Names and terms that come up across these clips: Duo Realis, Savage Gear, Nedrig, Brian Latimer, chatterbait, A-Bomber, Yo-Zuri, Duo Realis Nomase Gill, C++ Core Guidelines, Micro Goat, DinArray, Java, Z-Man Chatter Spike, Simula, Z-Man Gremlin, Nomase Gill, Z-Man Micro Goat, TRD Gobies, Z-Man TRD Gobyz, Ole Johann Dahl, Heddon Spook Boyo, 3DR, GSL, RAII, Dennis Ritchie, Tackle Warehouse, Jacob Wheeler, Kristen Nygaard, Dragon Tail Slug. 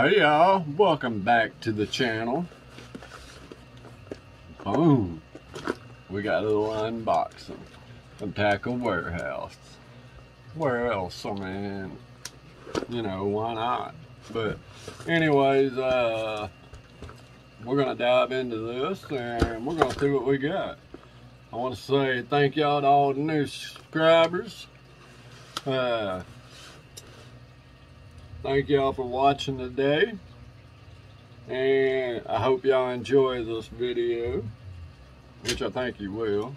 Hey y'all, welcome back to the channel. Boom. We got a little unboxing from Tackle Warehouse. Where else, I mean, you know, why not? But anyways, we're gonna dive into this and we're gonna see what we got. I want to say thank y'all to all the new subscribers. Thank y'all for watching today, and I hope y'all enjoy this video, which I think you will.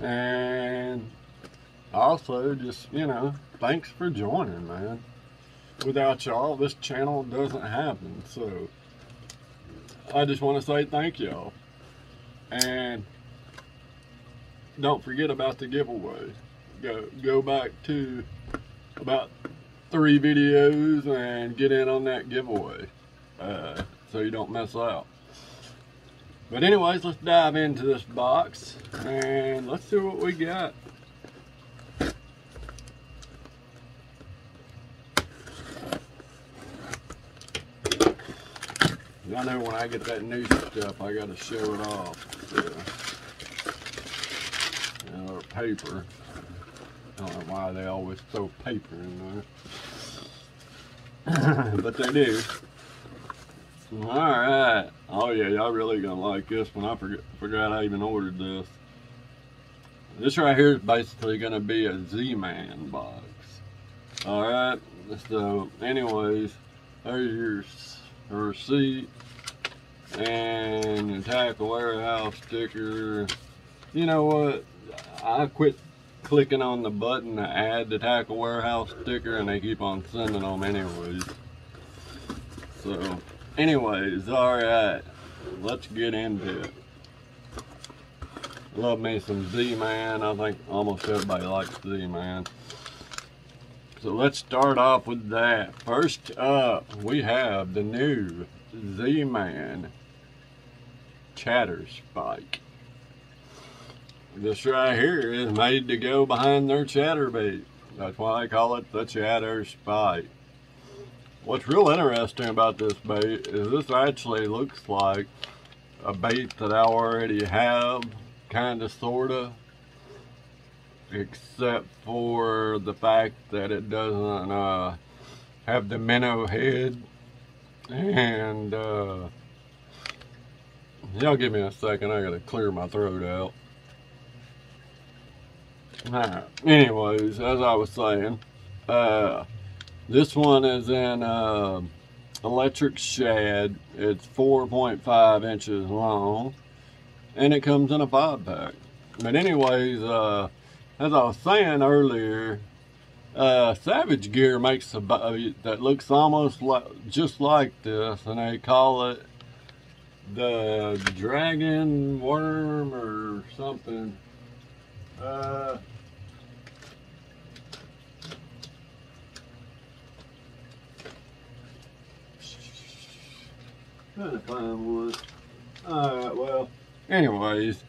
And also, just, you know, thanks for joining, man. Without y'all, this channel doesn't happen, so I just want to say thank y'all. And don't forget about the giveaway. Go back to about 3 videos and get in on that giveaway, so you don't mess out. But anyways, let's dive into this box and let's see what we got. I know when I get that new stuff, I gotta show it off, so. Or paper. I don't know why they always throw paper in there. But they do. Alright. Oh yeah, y'all really gonna like this one. I forgot I even ordered this. This right here is basically gonna be a Z-Man box. Alright, so anyways, there's your receipt and your Tackle Warehouse sticker. You know what? I quit clicking on the button to add the Tackle Warehouse sticker, and they keep on sending them anyways. So anyways, alright, let's get into it. Love me some Z-Man. I think almost everybody likes Z-Man. So let's start off with that. First up, we have the new Z-Man Chatter Spike. This right here is made to go behind their chatterbait. That's why they call it the Chatter Spike. What's real interesting about this bait is this actually looks like a bait that I already have, kind of, sort of, except for the fact that it doesn't have the minnow head. And y'all give me a second, I gotta clear my throat out. Alright, anyways, as I was saying, this one is in electric shad. It's 4.5 inches long, and it comes in a 5-pack. But anyways, as I was saying earlier, Savage Gear makes a bait that looks almost like, just like this, and they call it the Dragon Worm or something. Trying to find one. Alright, well, anyways,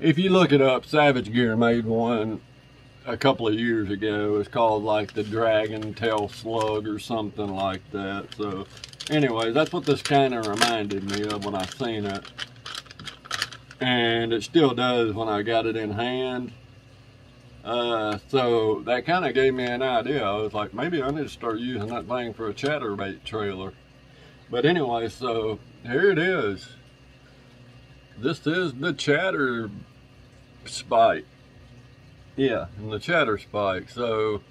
if you look it up, Savage Gear made one a couple of years ago. It's called like the Dragon Tail Slug or something like that. So anyways, that's what this kind of reminded me of when I seen it. And it still does when I got it in hand. So that kind of gave me an idea. I was like, maybe I need to start using that thing for a chatterbait trailer. But anyway, so here it is. This is the Chatter Spike. Yeah, and the Chatter Spike. So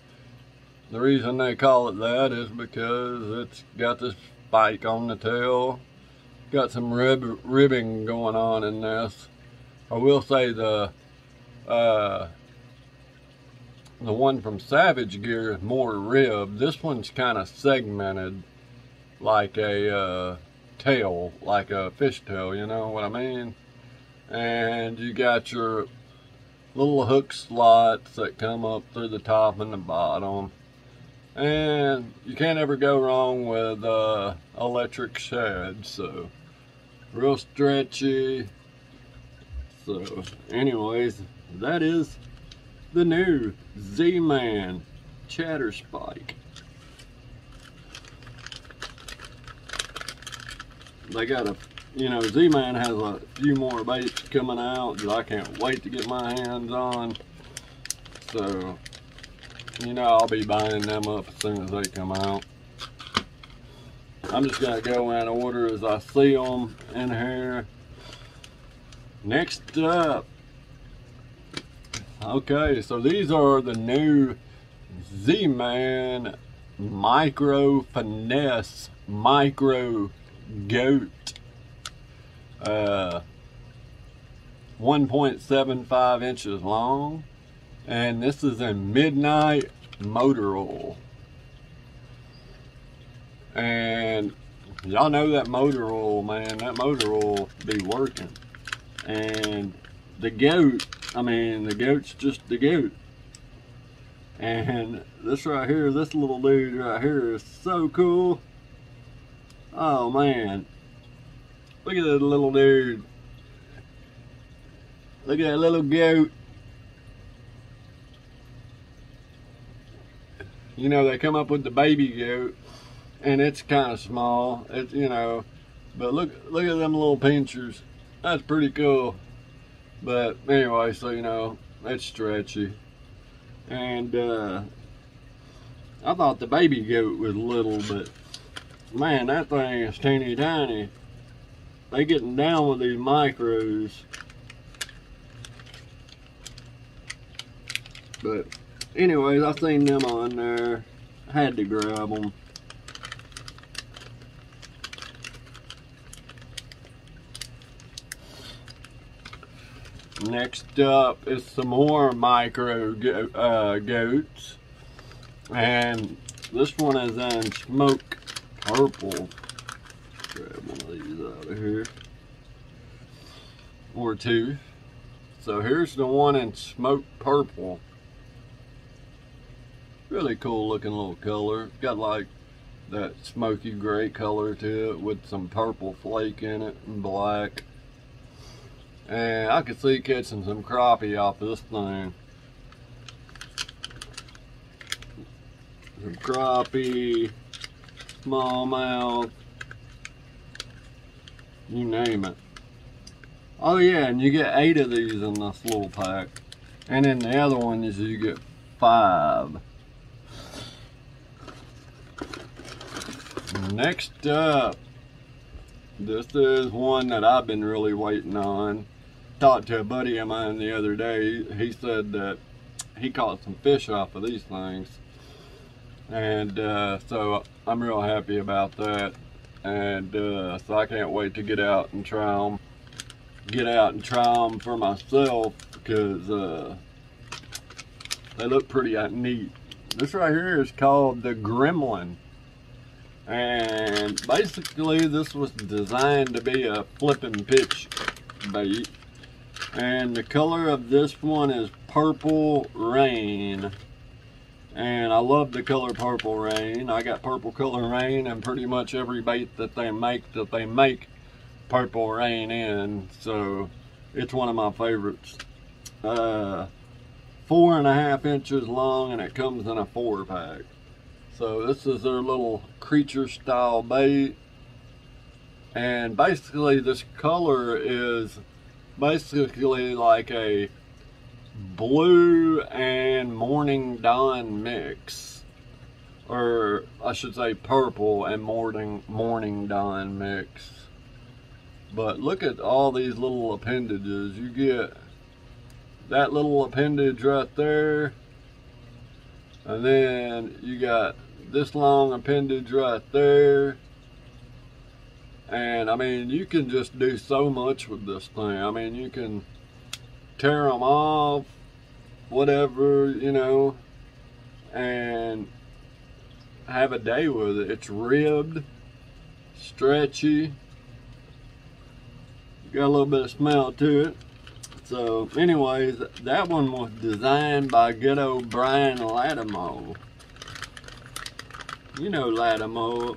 the reason they call it that is because it's got this spike on the tail. Got some ribbing going on in this. I will say the one from Savage Gear is more ribbed. This one's kind of segmented like a tail, like a fish tail, you know what I mean? And you got your little hook slots that come up through the top and the bottom. And you can't ever go wrong with electric shad, so real stretchy. So anyways, that is the new Z-Man Chatter Spike. they got a, you know, Z-Man has a few more baits coming out that I can't wait to get my hands on. So, you know, I'll be buying them up as soon as they come out. I'm just gonna go in order as I see them in here. Next up, okay, so these are the new Z-Man Micro Finesse, Micro Goat 1.75 inches long, and this is in midnight motor oil. And y'all know that motor oil, man, that motor oil be working. And the goat, I mean, the goat's just the goat. And this right here, this little dude right here is so cool. Oh man, look at that little dude. Look at that little goat. You know, they come up with the baby goat, and it's kind of small, it's, you know, but look at them little pinchers. That's pretty cool. But anyway, so, you know, that's stretchy. And I thought the baby goat was little, but man, that thing is teeny tiny. They getting down with these micros. But anyways, I seen them on there, I had to grab them. Next up is some more micro goats, and this one is in smoke purple. Grab one of these out of here, or two. So here's the one in smoke purple. Really cool looking little color. It's got like that smoky gray color to it with some purple flake in it and black. And I could see catching some crappie off of this thing. Some crappie, smallmouth, you name it. Oh yeah, and you get 8 of these in this little pack. And then the other one is you get 5. Next up, this is one that I've been really waiting on. Talked to a buddy of mine the other day. He said that he caught some fish off of these things. And so I'm real happy about that. And so I can't wait to get out and try them. Get out and try them for myself, because they look pretty neat. This right here is called the Gremlin. And basically this was designed to be a flip and pitch bait, and the color of this one is purple rain, and I love the color purple rain. I got purple color rain and pretty much every bait that they make purple rain in, so it's one of my favorites. 4.5 inches long, and it comes in a 4-pack. So this is their little creature style bait, and basically this color is basically like a blue and morning dawn mix, or I should say purple and morning dawn mix. But look at all these little appendages. You get that little appendage right there, and then you got this long appendage right there. And I mean, you can just do so much with this thing. I mean, you can tear them off, whatever, you know, and have a day with it. It's ribbed, stretchy, got a little bit of smell to it. So anyways, that one was designed by good old Brian Latimer. You know Latimer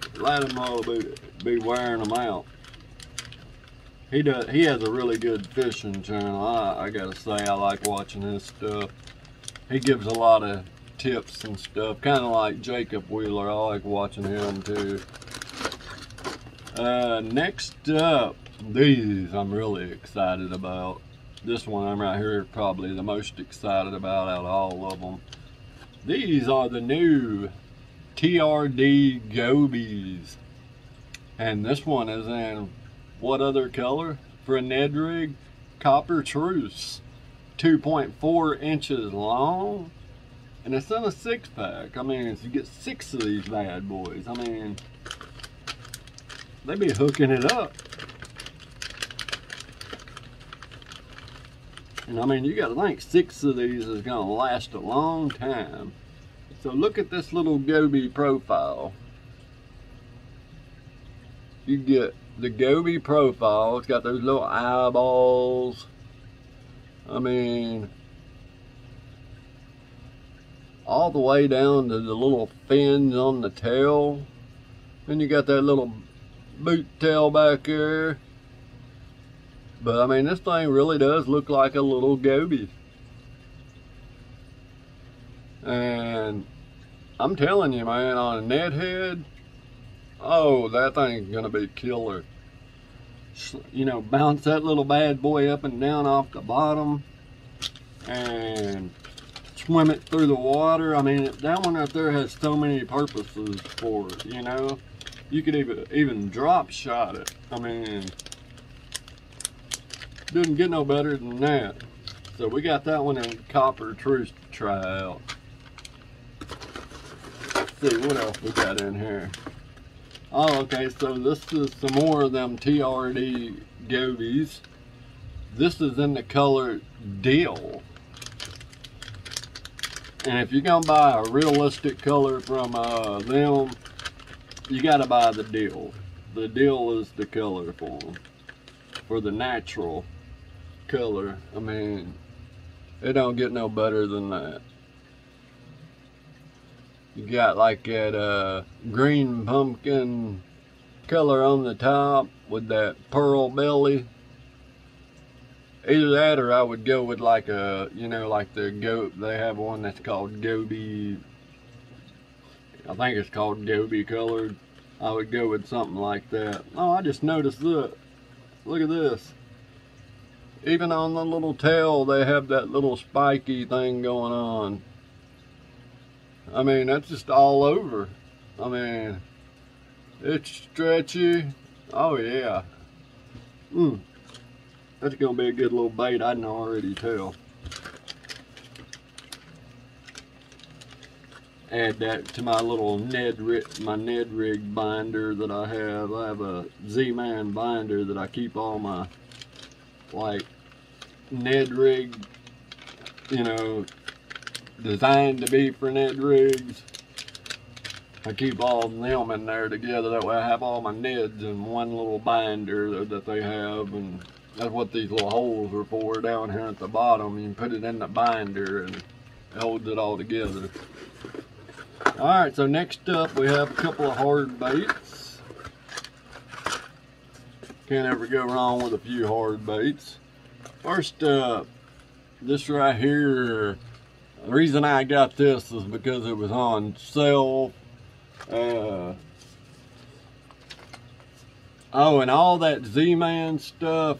be wearing them out. He has a really good fishing channel. I gotta say, I like watching his stuff. He gives a lot of tips and stuff, kind of like Jacob Wheeler. I like watching him too. Next up, these I'm really excited about. This one I'm right here probably the most excited about out of all of them. These are the new TRD Gobies. And this one is in what other color? For Nedrig Copper Truce. 2.4 inches long. And it's in a 6-pack. I mean, if you get 6 of these bad boys, I mean, they be hooking it up. And I mean, you gotta think 6 of these is gonna last a long time. So look at this little Goby profile. You get the Goby profile. It's got those little eyeballs. I mean, all the way down to the little fins on the tail. Then you got that little boot tail back there. But I mean, this thing really does look like a little goby. And I'm telling you, man, on a net head, oh, that thing's gonna be killer. You know, bounce that little bad boy up and down off the bottom and swim it through the water. I mean, that one up there has so many purposes for it, you know. You could even drop shot it. I mean, didn't get no better than that. So we got that one in Copper Truce to try out. Let's see what else we got in here. Oh, okay, so this is some more of them TRD Gobies. This is in the color Deal. And if you're gonna buy a realistic color from them, you gotta buy the Deal. The Deal is the color for them, for the natural color. I mean, it don't get no better than that. You got like that green pumpkin color on the top with that pearl belly. Either that, or I would go with like a, you know, like the goat. They have one that's called Goby. I think it's called Goby colored. I would go with something like that. Oh, I just noticed that. Look at this. Even on the little tail, they have that little spiky thing going on. I mean, that's just all over. I mean, it's stretchy. Oh yeah. That's gonna be a good little bait, I can already tell. Add that to my little Nedrig binder that I have. I have a Z-Man binder that I keep all my, like, Nedrig, you know, designed to be for Nedrigs. I keep all of them in there together. That way I have all my Neds in one little binder that they have, and that's what these little holes are for down here at the bottom. You can put it in the binder and it holds it all together. Alright, so next up we have a couple of hard baits. Can't ever go wrong with a few hard baits. First up, this right here. The reason I got this is because it was on sale. Oh, and all that Z-Man stuff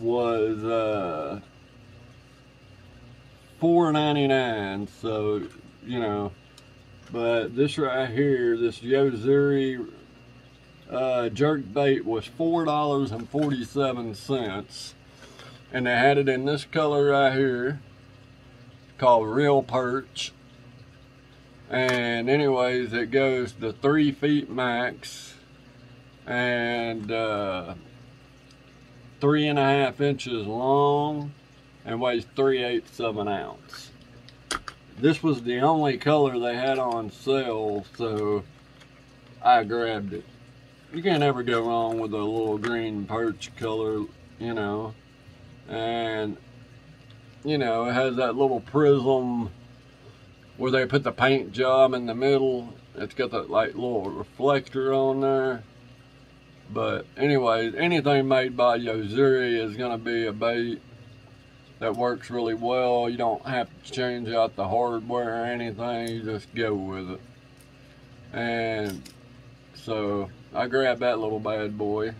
was $4.99, so, you know. But this right here, this Yo-Zuri jerk bait was $4.47, and they had it in this color right here called Real Perch. And anyways, it goes to 3 feet max and 3.5 inches long, and weighs 3/8 of an ounce. This was the only color they had on sale, so I grabbed it. You can't ever go wrong with a little green perch color, you know. And, you know, it has that little prism where they put the paint job in the middle. It's got that, like, little reflector on there. But anyways, anything made by Yo-Zuri is gonna be a bait that works really well. You don't have to change out the hardware or anything, you just go with it. And so I grabbed that little bad boy.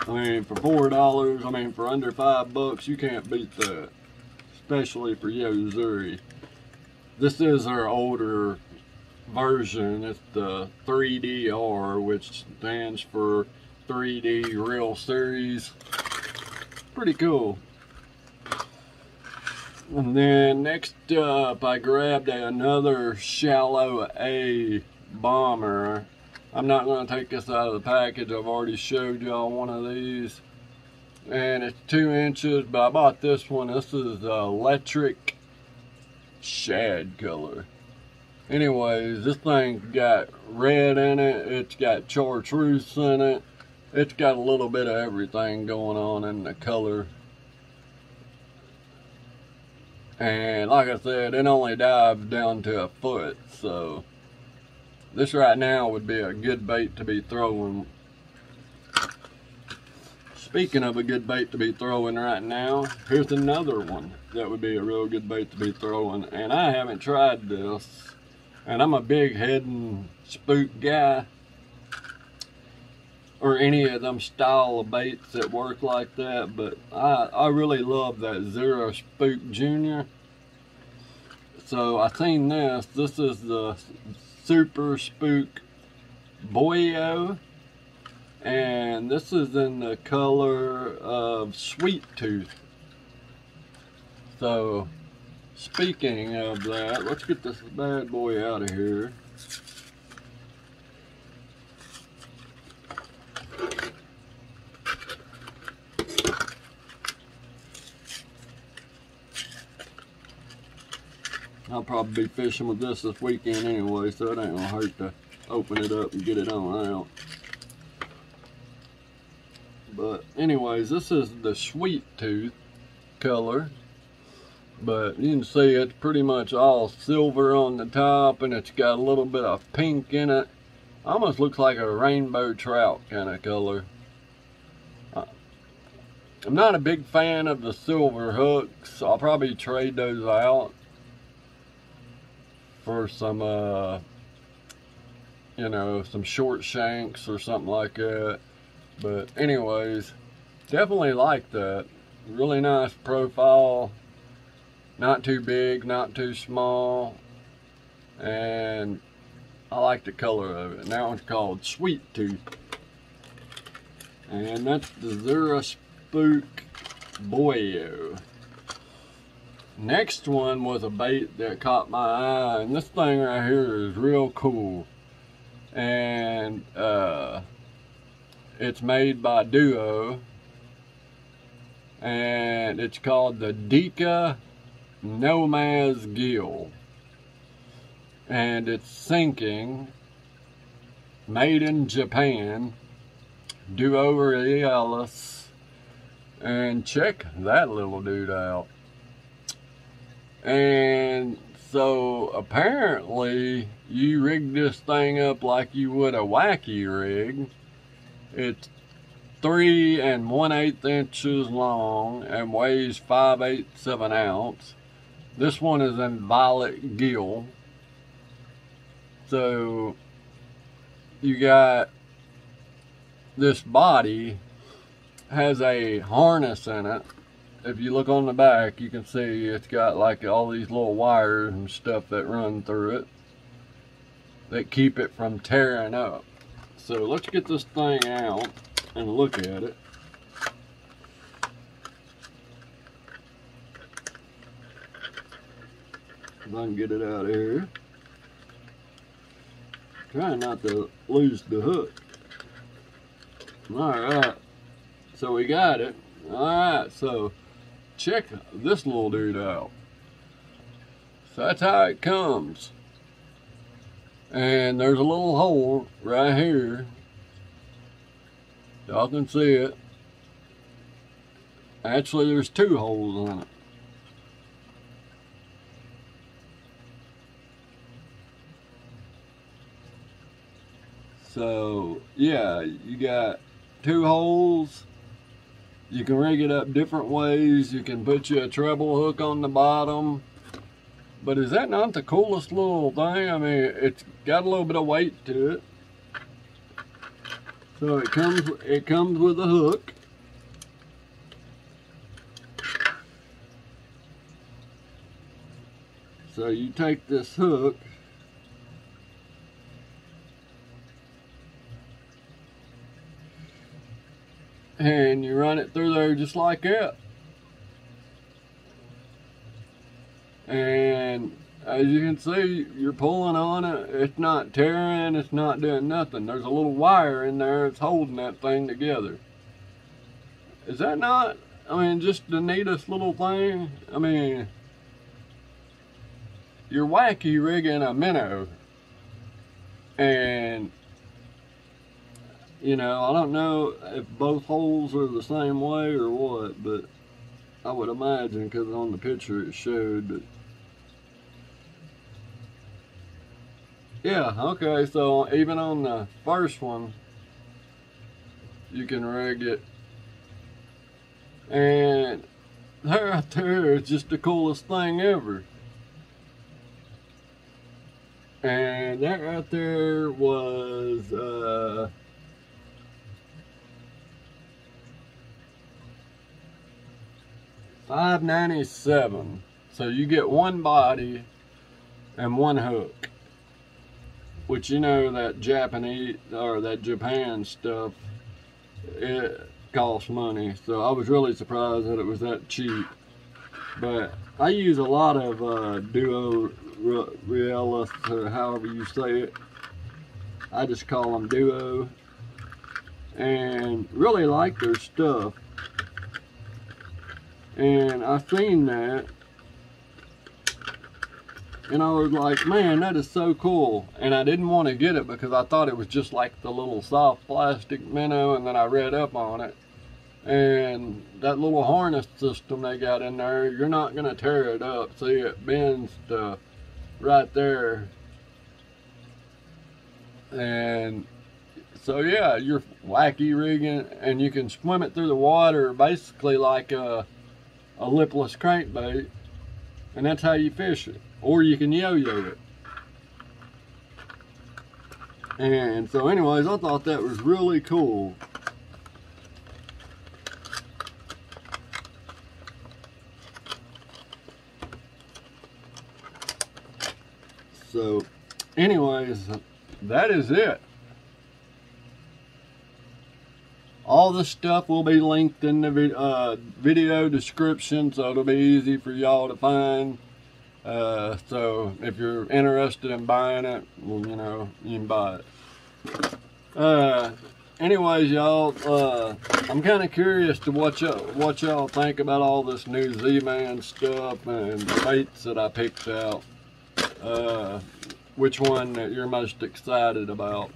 I mean, for $4, I mean, for under $5, you can't beat that. Especially for Yo-Zuri. This is our older version. It's the 3DR, which stands for 3D Real Series. Pretty cool. And then next up, I grabbed another shallow A-Bomber. I'm not going to take this out of the package. I've already showed y'all one of these. And it's 2 inches, but I bought this one. This is electric shad color. Anyways, this thing's got red in it. It's got chartreuse in it. It's got a little bit of everything going on in the color. And like I said, it only dives down to a foot, so this right now would be a good bait to be throwing. Speaking of a good bait to be throwing right now, here's another one that would be a real good bait to be throwing. And I haven't tried this. And I'm a big Heddon Spook guy. Or any of them style of baits that work like that. But I really love that Zero Spook Jr. So I seen this. This is the Super Spook Boyo, and this is in the color of Sweet Tooth. So, speaking of that, let's get this bad boy out of here. I'll probably be fishing with this weekend anyway, so it ain't gonna hurt to open it up and get it on out. But anyways, this is the Sweet Tooth color. But you can see it's pretty much all silver on the top, and it's got a little bit of pink in it. Almost looks like a rainbow trout kind of color. I'm not a big fan of the silver hooks. So I'll probably trade those out for some, you know, some short shanks or something like that. But anyways, definitely like that. Really nice profile. Not too big, not too small. And I like the color of it. And that one's called Sweet Tooth. And that's the Zero Spook Boyo. Next one was a bait that caught my eye, and this thing right here is real cool. And it's made by Duo, and it's called the Dika Nomase Gill, and it's sinking, made in Japan, Duo Realis. And check that little dude out. And so apparently you rigged this thing up like you would a wacky rig. It's 3 1/8 inches long and weighs 5/8 of an ounce. This one is in violet gill. So you got this body, has a harness in it. If you look on the back, you can see it's got like all these little wires and stuff that run through it that keep it from tearing up. So let's get this thing out and look at it. If I can get it out of here. Trying not to lose the hook. Alright, so we got it. Alright, so check this little dude out. So that's how it comes. And there's a little hole right here. Y'all can see it. Actually, there's 2 holes in it. So, yeah, you got 2 holes. You can rig it up different ways. You can put you a treble hook on the bottom. But is that not the coolest little thing? I mean, it's got a little bit of weight to it. So it comes with a hook. So you take this hook and you run it through there just like that. And as you can see, you're pulling on it. It's not tearing, it's not doing nothing. There's a little wire in there that's holding that thing together. Is that not, I mean, just the neatest little thing? I mean, you're wacky rigging a minnow. And, you know, I don't know if both holes are the same way or what, but I would imagine, because on the picture it showed. But yeah, okay, so even on the first one, you can rig it. And that right there is just the coolest thing ever. And that right there was $5.97. So you get one body and one hook. Which, you know, that Japanese, or that Japan stuff, it costs money. So I was really surprised that it was that cheap. But I use a lot of Duo Realis, or however you say it. I just call them Duo. And really like their stuff. And I seen that. And I was like, man, that is so cool. And I didn't want to get it because I thought it was just like the little soft plastic minnow, and then I read up on it. And that little harness system they got in there, you're not going to tear it up. See, it bends to right there. And so, yeah, you're wacky rigging, and you can swim it through the water basically like a lipless crankbait. And that's how you fish it. Or you can yo-yo it. And so anyways, I thought that was really cool. So anyways, that is it. All this stuff will be linked in the video description, so it'll be easy for y'all to find. So if you're interested in buying it, well, you know, you can buy it. Anyways, y'all, I'm kind of curious to what y'all think about all this new Z-Man stuff and the baits that I picked out. Which one that you're most excited about?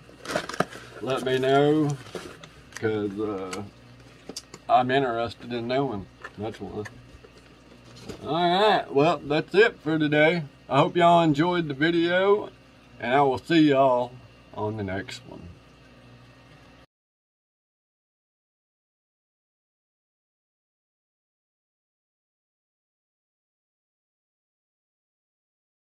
Let me know, because I'm interested in knowing. That's one. Alright, well, that's it for today. I hope y'all enjoyed the video, and I will see y'all on the next one.